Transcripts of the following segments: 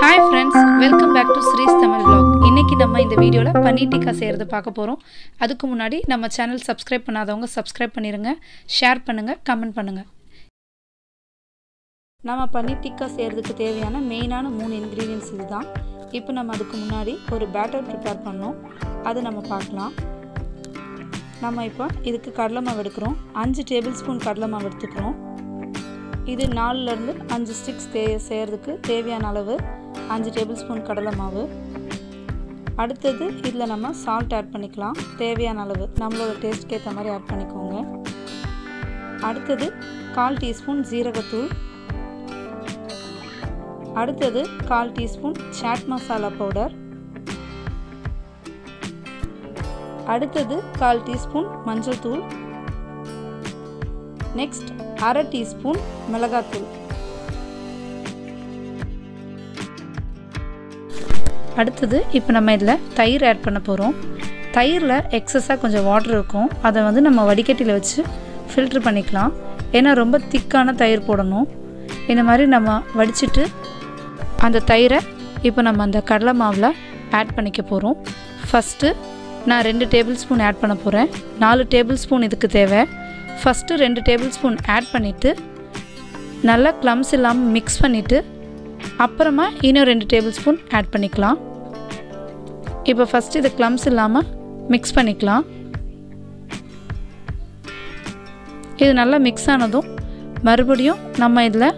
Hi friends, welcome back to Sri's Tamil Vlog. இன்னைக்கு நம்ம இந்த வீடியோல பனீர் டிக்கா செய்யறது பார்க்க போறோம். அதுக்கு முன்னாடி நம்ம சேனல் சப்ஸ்கிரைப் பண்ணாதவங்க சப்ஸ்கிரைப் பண்ணிருங்க, ஷேர் பண்ணுங்க, கமெண்ட் பண்ணுங்க. நாம பனீர் டிக்கா செய்யறதுக்கு தேவையான மெயினான மூணு இன்கிரிடியன்ட்ஸ் இதுதான். இப்போ நம்ம அதுக்கு முன்னாடி ஒரு பேட்டர் ப்ரிப்பேர் பண்ணோம். அது நம்ம பார்க்கலாம். நாம இப்போ இதுக்கு கடலை மாவு எடுக்கிறோம். 5 டேபிள்ஸ்பூன் கடலை மாவு எடுத்துக்கிறோம். இது 4ல இருந்து 5 ஸ்டிக்ஸ் சேர்றதுக்கு தேவையான அளவு 5 டேபிள்ஸ்பூன் கடலை மாவு. அடுத்து இதுல நம்ம salt ஆட் பண்ணிக்கலாம். தேவையான அளவு நம்மளோட டேஸ்ட்க்கு ஏத்த மாதிரி ஆட் பண்ணிக்கோங்க. அடுத்து 1/4 டீஸ்பூன் ஜீரக தூள். அடுத்து 1/4 டீஸ்பூன் chatmasala பவுடர். அடுத்து 1/4 டீஸ்பூன் மஞ்சள் தூள். Next 1/2 teaspoon melaga thool. அடுத்து இப்போ நம்ம இதல தயிர் ஆட் பண்ண போறோம். தயிர்ல எக்ஸஸா கொஞ்சம் வாட்டர் இருக்கும். அத வந்து நம்ம வடிகட்டில வச்சு ஃபில்டர் பண்ணிக்கலாம். ஏனா ரொம்ப திக்கான தயிர் போடணும். இந்த மாதிரி நம்ம வடிச்சிட்டு அந்த தயிரை இப்போ நம்ம அந்த கடலை மாவுல ஆட் பண்ணிக்க போறோம். ஃபர்ஸ்ட் நான் 2 டேபிள்ஸ்பூன் ஆட் பண்ண போறேன். 4 டேபிள்ஸ்பூன் இதுக்கு தேவை. ஃபர்ஸ்ட் 2 டேபிள்ஸ்பூன் ஆட் பண்ணிட்டு நல்லா க்ளம்ஸ் இல்லாம மிக்ஸ் பண்ணிட்டு அப்புறமா இன்னும் 2 டேபிள்ஸ்பூன் ஆட் பண்ணிக்கலாம். இப்போ ஃபர்ஸ்ட் இது க்ளம்ஸ் இல்லாம மிக்ஸ் பண்ணிக்கலாம். இது நல்லா மிக்ஸ் ஆனதும் மறுபடியும் நம்ம இதல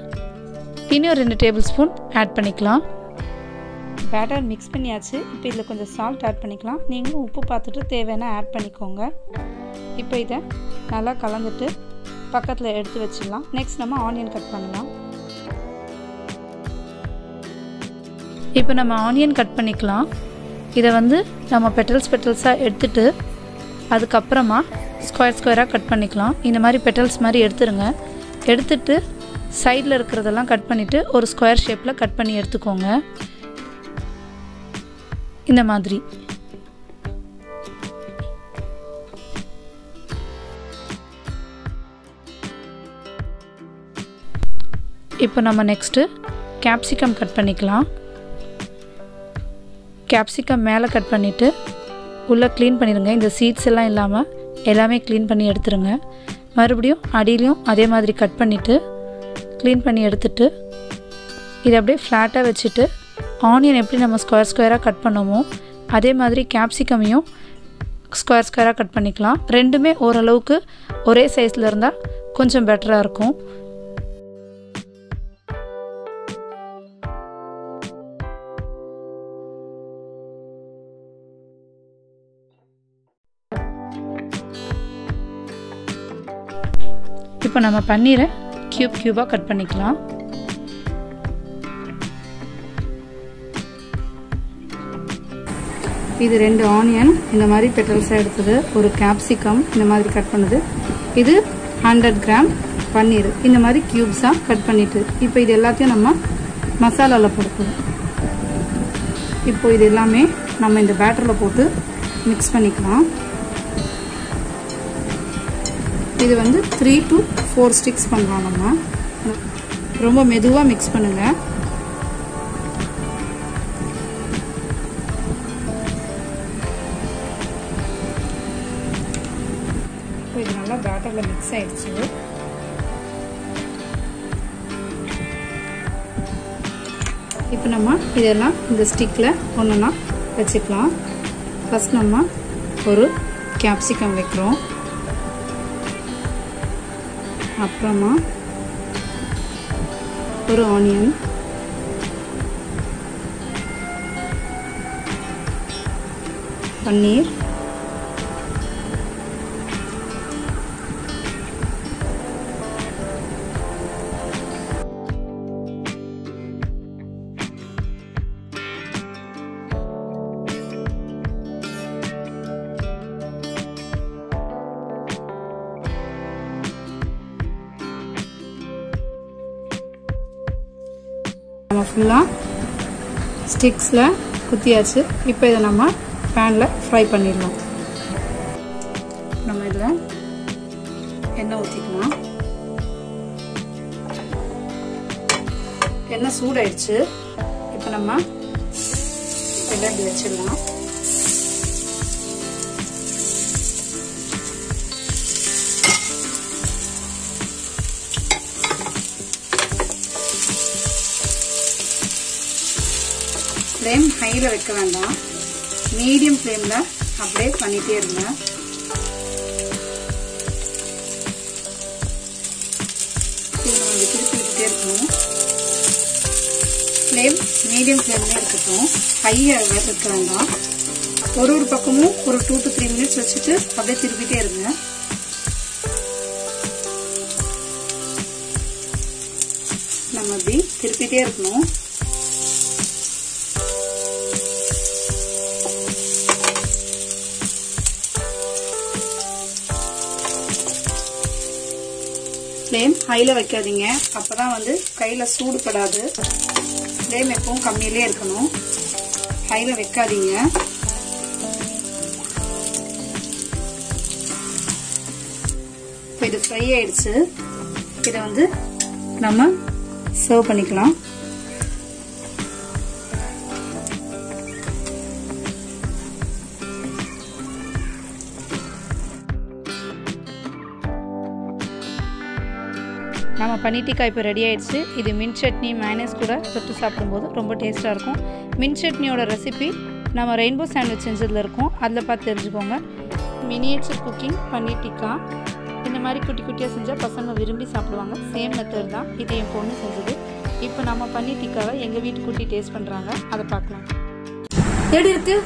இன்னும் 2 டேபிள்ஸ்பூன் ஆட் பண்ணிக்கலாம். பேட்டர் மிக்ஸ் பண்ணியாச்சு. இப்போ இதல கொஞ்சம் salt ஆட் பண்ணிக்கலாம். நீங்க உப்பு பார்த்துட்டு தேவையான ஆட் பண்ணிக்கோங்க. இப்போ இத நல்லா கலந்துட்டு பக்கத்துல எடுத்து வச்சிடலாம். நெக்ஸ்ட் நம்ம ஆனியன் கட் பண்ணலாம். இப்போ நம்ம ஆனியன் கட் பண்ணிக்கலாம். இத வந்து நம்ம பெட்டல்ஸா எடுத்துட்டு அதுக்கு அப்புறமா ஸ்கொயர் ஸ்கொயரா கட் பண்ணிக்கலாம். இந்த மாதிரி பெட்டல்ஸ் மாதிரி எடுத்துருங்க. எடுத்துட்டு சைடுல இருக்குறதெல்லாம் கட் பண்ணிட்டு ஒரு ஸ்கொயர் ஷேப்ல கட் பண்ணி எடுத்துக்கோங்க. இந்த மாதிரி இப்போ நம்ம நெக்ஸ்ட் கேப்சிகம் கட் பண்ணிக்கலாம். கேப்சிகம் மேலே கட் பண்ணிட்டு உள்ள க்ளீன் பண்ணிடுங்க. இந்த சீட்ஸ் எல்லாம் இல்லாம எல்லாமே க்ளீன் பண்ணி எடுத்துருங்க. மறுபடியும் அடியிலயும் அதே மாதிரி கட் பண்ணிட்டு க்ளீன் பண்ணி எடுத்துட்டு இத அப்படியே ஃப்ளாட்டா வச்சிட்டு ஆனியன் எப்படி நம்ம ஸ்கொயர் ஸ்கொயரா கட் பண்ணோமோ அதே மாதிரி கேப்சிகமையும் ஸ்கொயர் ஸ்கொயரா கட் பண்ணிக்கலாம். ரெண்டுமே ஓரளவுக்கு ஒரே சைஸ்ல இருந்தா கொஞ்சம் பெட்டரா இருக்கும். இப்போ நம்ம பன்னீரை கியூபா கட் பண்ணிக்கலாம். இது 2 ஆனியன் இந்த மாதிரி பெட்டல்ஸா எடுத்தது, ஒரு கேப்சிகம் இந்த மாதிரி கட் பண்ணது, இது 100 கிராம் பன்னீர் இந்த மாதிரி கியூப்ஸா கட் பண்ணிட்டு இப்போ இது எல்லாத்தையும் நம்ம மசாலால போடுறோம். இப்போ இது எல்லாமே நம்ம இந்த பேட்டர்ல போட்டு மிக்ஸ் பண்ணிக்கலாம். இது வந்து 3 to 4 ஸ்டிக்ஸ் பண்ணலாம். நம்ம ரொம்ப மெதுவா மிக்ஸ் பண்ணுங்க. இது நல்லா பேட்டர்ல மிக்ஸ் ஆயிடுச்சு. இப்போ நம்ம இதெல்லாம் இந்த ஸ்டிக்ல ஒண்ணா வச்சுக்கலாம். ஃபர்ஸ்ட் நம்ம ஒரு கேப்சிகம் வைக்கிறோம். அப்புறமா ஒரு ஆனியன். பன்னீர். நம்ம ஃபுல்லாக ஸ்டிக்ஸில் குத்தியாச்சு. இப்போ இதை நம்ம பேனில் ஃப்ரை பண்ணிடலாம். நம்ம இதில் எண்ணெய் ஊற்றிக்கலாம். எண்ணெய் சூடாயிடுச்சு. இப்போ நம்ம கிளறி வச்சிரலாம். ஃப்ளேம் ஹைல வைக்க வேண்டாம், மீடியம் ஃப்ளேம்ல அப்படியே பண்ணிட்டே இருங்க. ஃப்ளேம் மீடியம் ஃப்ளேம்லேயே இருக்கட்டும், ஹையாக இருக்க வேண்டாம். ஒரு ஒரு பக்கமும் ஒரு 2 to 3 மினிட்ஸ் வச்சுட்டு அப்படியே திருப்பிட்டே இருங்க. நம்ம அப்படி திருப்பிட்டே இருக்கணும். ஃப்ளேம் ஹையில் வைக்காதீங்க, அப்போ தான் வந்து கையில் சூடுபடாது. ஃப்ளேம் எப்பவும் கம்மியிலே இருக்கணும், ஹையில் வைக்காதீங்க. இப்போ இது ஃப்ரை ஆயிடுச்சு, இதை வந்து நம்ம சர்வ் பண்ணிக்கலாம். நம்ம பன்னீர் டிக்கா இப்போ ரெடி ஆயிடுச்சு. இது மின்ட் சட்னி மேனேஸ் கூட தொட்டு சாப்பிடும்போது ரொம்ப டேஸ்ட்டாக இருக்கும். மின்ட் சட்னியோட ரெசிபி நம்ம ரெயின்போ சாண்ட்விச் செஞ்சதில் இருக்கும், அதில் பார்த்து தெரிஞ்சுக்கோங்க. மினியேச்சர் குக்கிங் பன்னீர் டிக்கா, இந்த மாதிரி குட்டி குட்டியாக செஞ்சால் பசங்க விரும்பி சாப்பிடுவாங்க. சேம் மெத்தட் தான் இது என் பொண்ணு செஞ்சது. இப்போ நம்ம பன்னீர் டிக்காவை எங்கள் வீட்டு குட்டி டேஸ்ட் பண்ணுறாங்க, அதை பார்க்கலாம். எப்படி இருக்கு?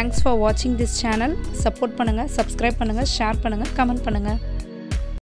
Thanks for watching this channel. Support பண்ணுங்க, subscribe பண்ணுங்க, share பண்ணுங்க, comment பண்ணுங்க.